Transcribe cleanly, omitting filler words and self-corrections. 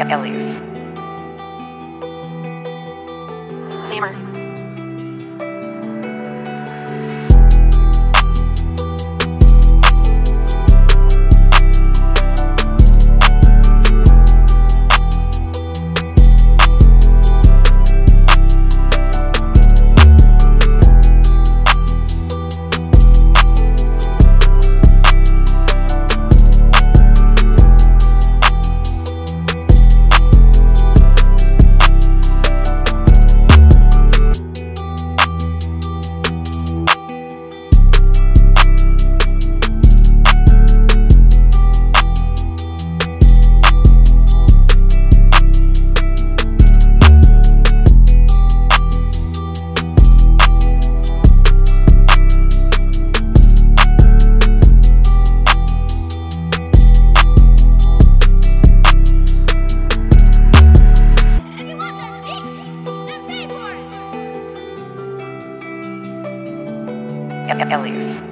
Ellie's. Xammer. Ellie's.